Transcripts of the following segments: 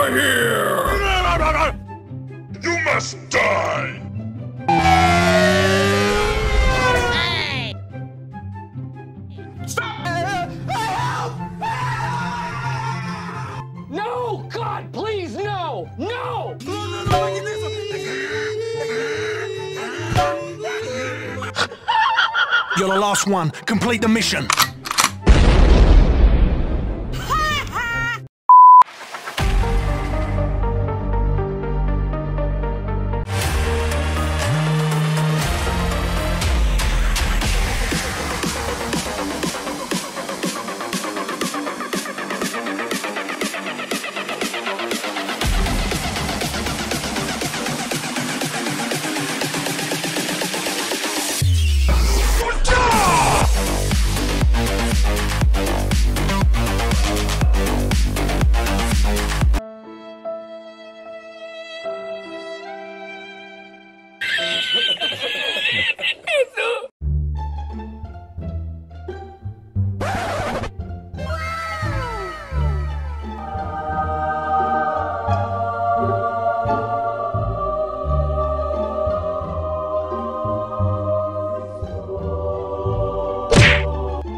over here! You must die! Hey. Stop! Help! No! God, please, no! No! You're the last one. Complete the mission.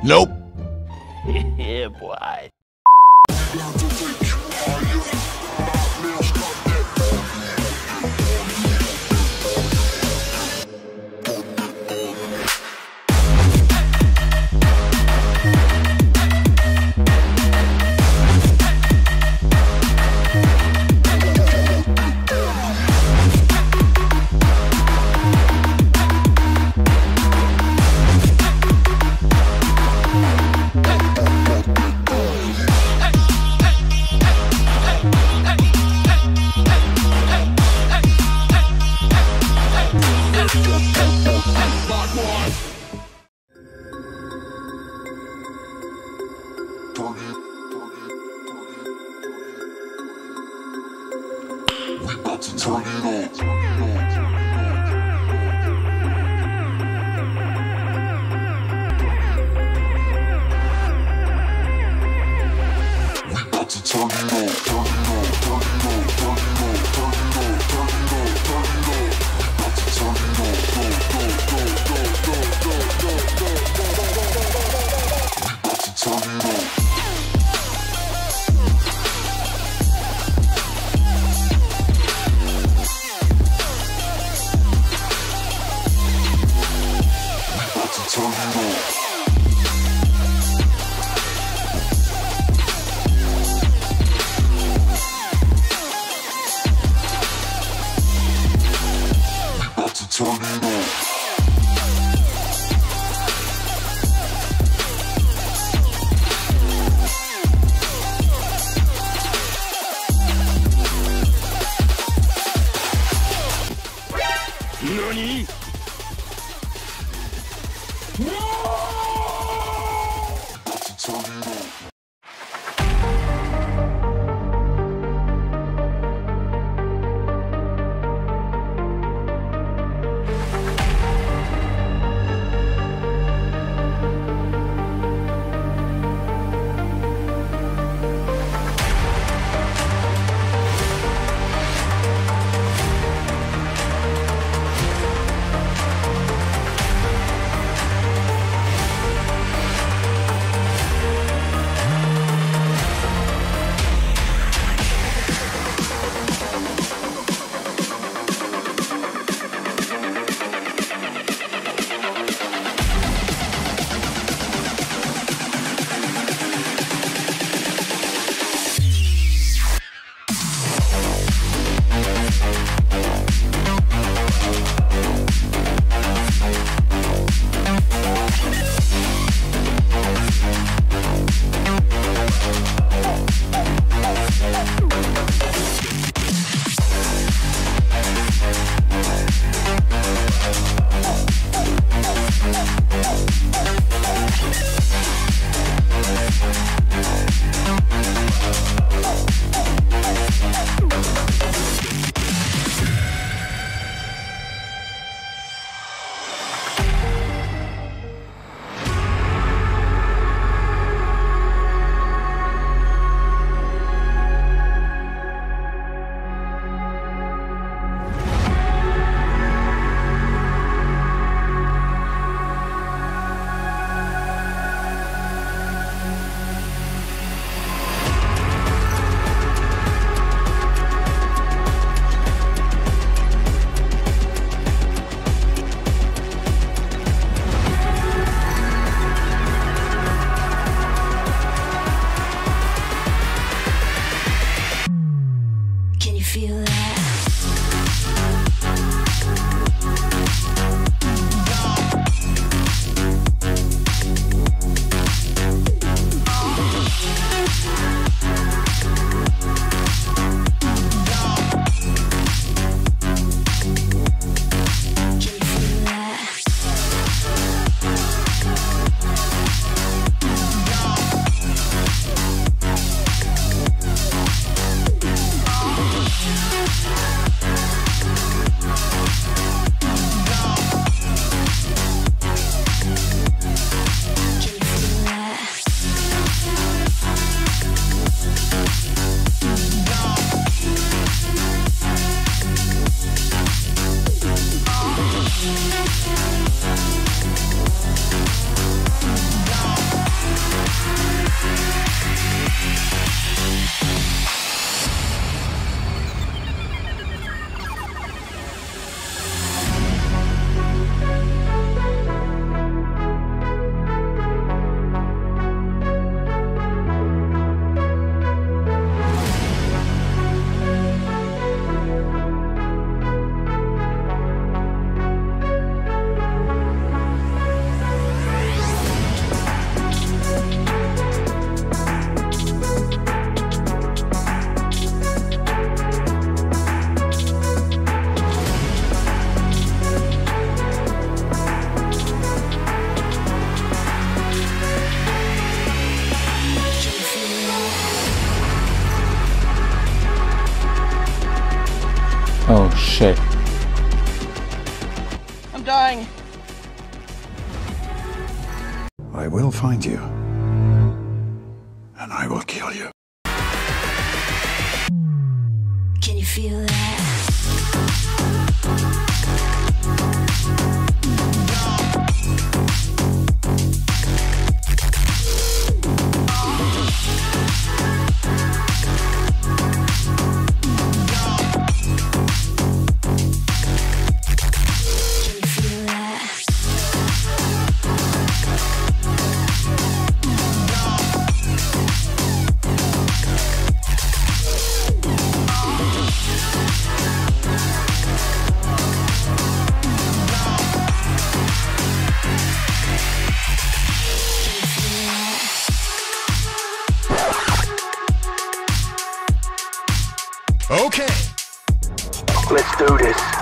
Nope. Yeah, boy. No! shape. I'm dying. I will find you, and I will kill you. Can you feel that? Okay. Let's do this.